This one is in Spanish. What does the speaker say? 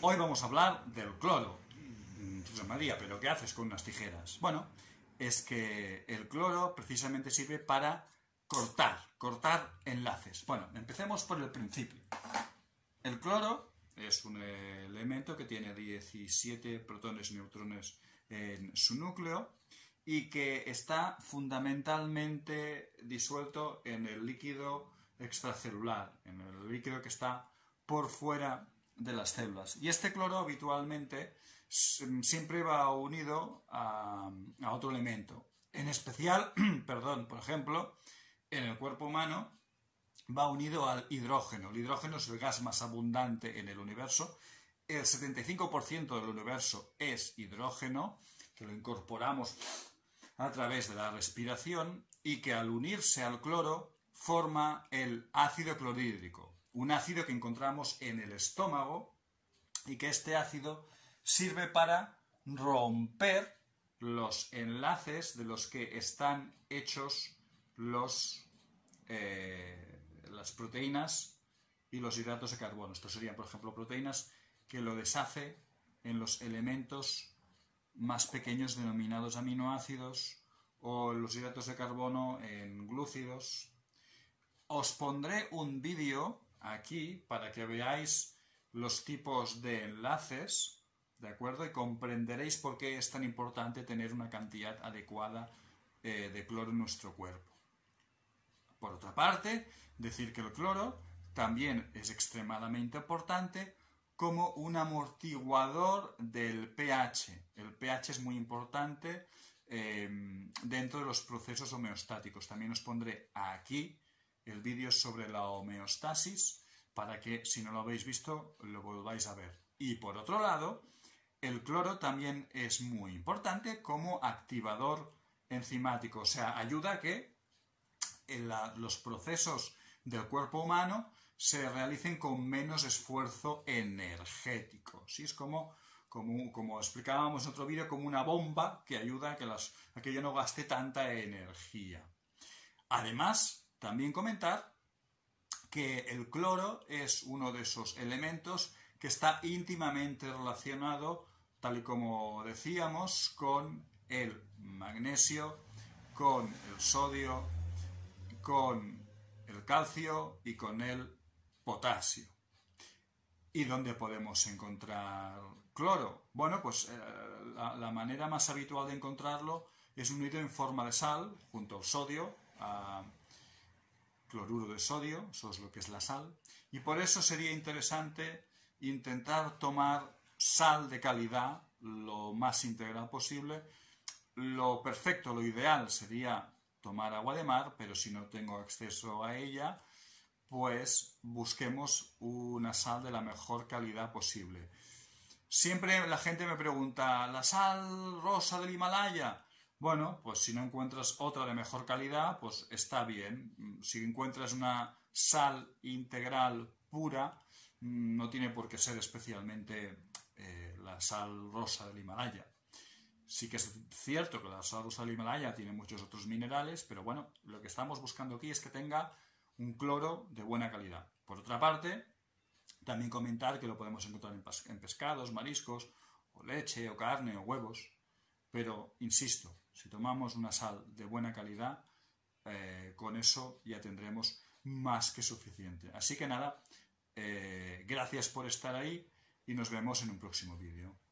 Hoy vamos a hablar del cloro. José María, ¿pero qué haces con unas tijeras? Bueno, es que el cloro precisamente sirve para cortar enlaces. Bueno, empecemos por el principio. El cloro es un elemento que tiene 17 protones y neutrones en su núcleo y que está fundamentalmente disuelto en el líquido extracelular, en el líquido que está por fuera de las células. Y este cloro habitualmente siempre va unido a otro elemento. En especial, por ejemplo, en el cuerpo humano va unido al hidrógeno. El hidrógeno es el gas más abundante en el universo. El 75% del universo es hidrógeno, que lo incorporamos a través de la respiración y que al unirse al cloro forma el ácido clorhídrico. Un ácido que encontramos en el estómago y que este ácido sirve para romper los enlaces de los que están hechos las proteínas y los hidratos de carbono. Esto serían, por ejemplo, proteínas que lo deshace en los elementos más pequeños denominados aminoácidos o los hidratos de carbono en glúcidos. Os pondré un vídeo aquí para que veáis los tipos de enlaces, ¿de acuerdo? Y comprenderéis por qué es tan importante tener una cantidad adecuada de cloro en nuestro cuerpo. Por otra parte, decir que el cloro también es extremadamente importante como un amortiguador del pH. El pH es muy importante dentro de los procesos homeostáticos. También os pondré aquí el vídeo sobre la homeostasis para que, si no lo habéis visto, lo volváis a ver. Y por otro lado, el cloro también es muy importante como activador enzimático, o sea, ayuda a que los procesos del cuerpo humano se realicen con menos esfuerzo energético. ¿Sí? Es como explicábamos en otro vídeo, como una bomba que ayuda a que yo no gaste tanta energía. Además, también comentar que el cloro es uno de esos elementos que está íntimamente relacionado, tal y como decíamos, con el magnesio, con el sodio, con el calcio y con el potasio. ¿Y dónde podemos encontrar cloro? Bueno, pues la manera más habitual de encontrarlo es unido en forma de sal junto al sodio, cloruro de sodio, eso es lo que es la sal, y por eso sería interesante intentar tomar sal de calidad lo más integral posible. Lo perfecto, lo ideal sería tomar agua de mar, pero si no tengo acceso a ella, pues busquemos una sal de la mejor calidad posible. Siempre la gente me pregunta, ¿la sal rosa del Himalaya? Bueno, pues si no encuentras otra de mejor calidad, pues está bien. Si encuentras una sal integral pura, no tiene por qué ser especialmente la sal rosa del Himalaya. Sí que es cierto que la sal rosa del Himalaya tiene muchos otros minerales, pero bueno, lo que estamos buscando aquí es que tenga un cloro de buena calidad. Por otra parte, también comentar que lo podemos encontrar en pescados, mariscos, o leche, o carne, o huevos. Pero, insisto, si tomamos una sal de buena calidad, con eso ya tendremos más que suficiente. Así que nada, gracias por estar ahí y nos vemos en un próximo vídeo.